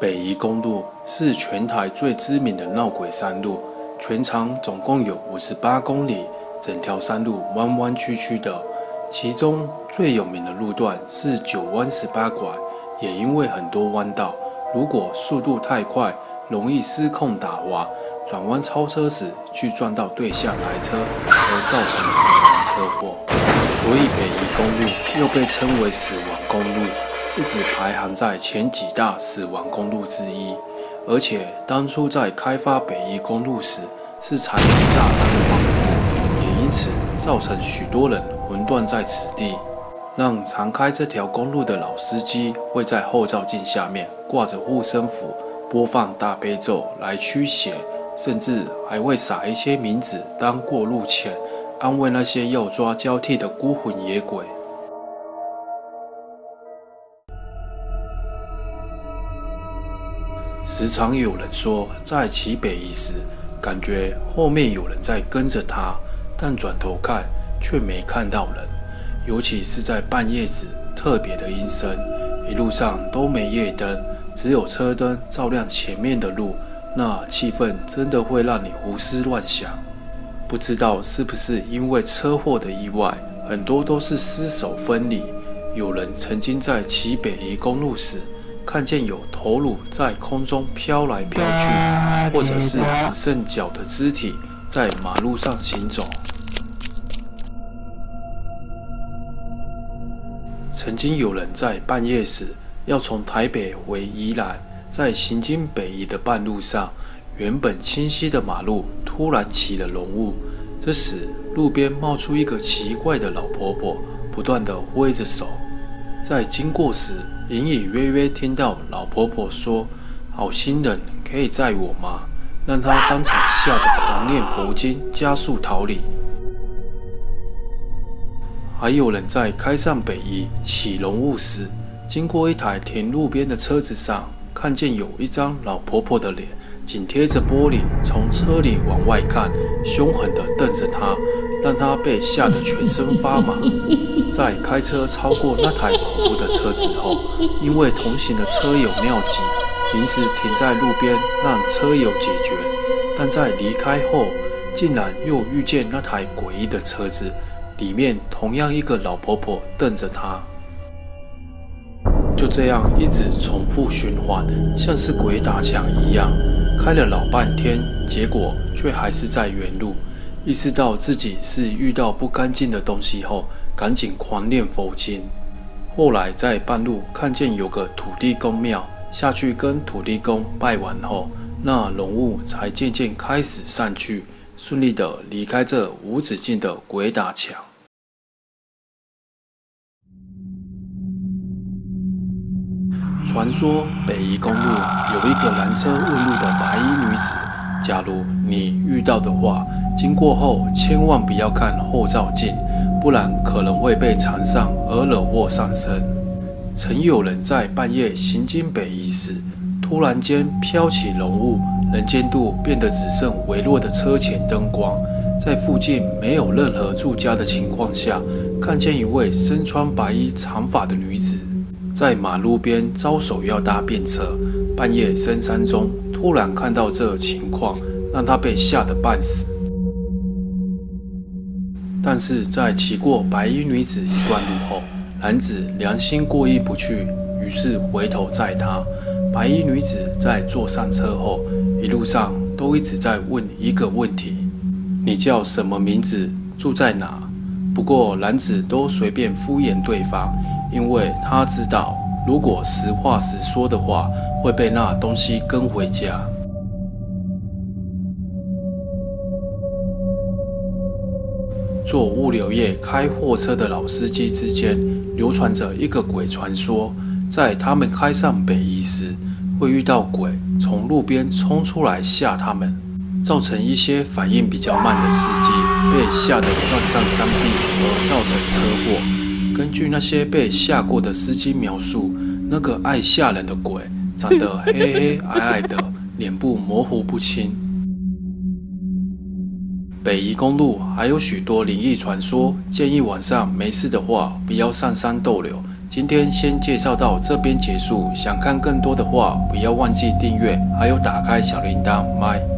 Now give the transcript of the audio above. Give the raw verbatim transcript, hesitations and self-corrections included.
北宜公路是全台最知名的闹鬼山路，全长总共有五十八公里，整条山路弯弯曲曲的。其中最有名的路段是九弯十八拐，也因为很多弯道，如果速度太快，容易失控打滑，转弯超车时去撞到对向来车，而造成死亡车祸。所以北宜公路又被称为死亡公路。 一直排行在前几大死亡公路之一，而且当初在开发北宜公路时是采用炸山的方式，也因此造成许多人魂断在此地，让常开这条公路的老司机会在后照镜下面挂着护身符，播放大悲咒来驱邪，甚至还会撒一些冥纸当过路钱，安慰那些要抓交替的孤魂野鬼。 时常有人说，在骑北宜时，感觉后面有人在跟着他，但转头看却没看到人。尤其是在半夜时，特别的阴森，一路上都没夜灯，只有车灯照亮前面的路，那气氛真的会让你胡思乱想。不知道是不是因为车祸的意外，很多都是尸首分离。有人曾经在骑北宜公路时， 看见有头颅在空中飘来飘去，或者是只剩脚的肢体在马路上行走。曾经有人在半夜时要从台北回宜兰，在行经北宜的半路上，原本清晰的马路突然起了浓雾，这时路边冒出一个奇怪的老婆婆，不断地挥着手。 在经过时，隐隐约约听到老婆婆说：“好心人可以载我吗？”让她当场吓得狂念佛经，加速逃离。还有人在开上北宜起浓雾时，经过一台停路边的车子上，看见有一张老婆婆的脸紧贴着玻璃，从车里往外看，凶狠地瞪着她。 让他被吓得全身发麻。在开车超过那台恐怖的车子后，因为同行的车友尿急，临时停在路边让车友解决。但在离开后，竟然又遇见那台诡异的车子，里面同样一个老婆婆瞪着他。就这样一直重复循环，像是鬼打墙一样。开了老半天，结果却还是在原路。 意识到自己是遇到不干净的东西后，赶紧狂念佛经。后来在半路看见有个土地公庙，下去跟土地公拜完后，那浓雾才渐渐开始散去，顺利的离开这无止境的鬼打墙。传说北宜公路有一个拦车问路的白衣女子。 假如你遇到的话，经过后千万不要看后照镜，不然可能会被缠上而惹祸上身。曾有人在半夜行经北宜时，突然间飘起浓雾，能见度变得只剩微弱的车前灯光。在附近没有任何住家的情况下，看见一位身穿白衣长发的女子，在马路边招手要搭便车。半夜深山中。 突然看到这情况，让他被吓得半死。但是在骑过白衣女子一段路后，男子良心过意不去，于是回头载她。白衣女子在坐上车后，一路上都一直在问一个问题：“你叫什么名字？住在哪？”不过男子都随便敷衍对方，因为他知道。 如果实话实说的话，会被那东西跟回家。做物流业开货车的老司机之间流传着一个鬼传说，在他们开上北宜时，会遇到鬼从路边冲出来吓他们，造成一些反应比较慢的司机被吓得撞上山壁而造成车祸。 根据那些被吓过的司机描述，那个爱吓人的鬼长得黑黑矮矮的，脸部模糊不清。北宜公路还有许多灵异传说，建议晚上没事的话，不要上山逗留，今天先介绍到这边结束，想看更多的话，不要忘记订阅，还有打开小铃铛。拜。